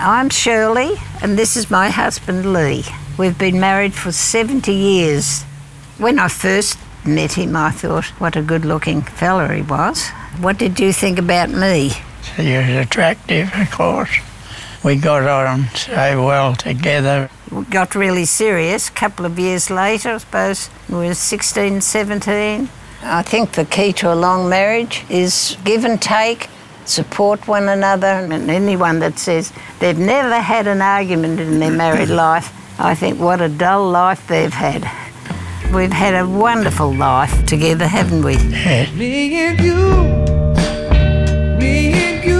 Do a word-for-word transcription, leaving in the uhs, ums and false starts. I'm Shirley and this is my husband Lee. We've been married for seventy years. When I first met him I thought what a good looking fella he was. What did you think about me? He was attractive, of course. We got on so well together. We got really serious a couple of years later, I suppose. We were sixteen, seventeen. I think the key to a long marriage is give and take, support one another, and anyone that says they've never had an argument in their married life, I think what a dull life they've had. We've had a wonderful life together, haven't we? Me and you, me and you.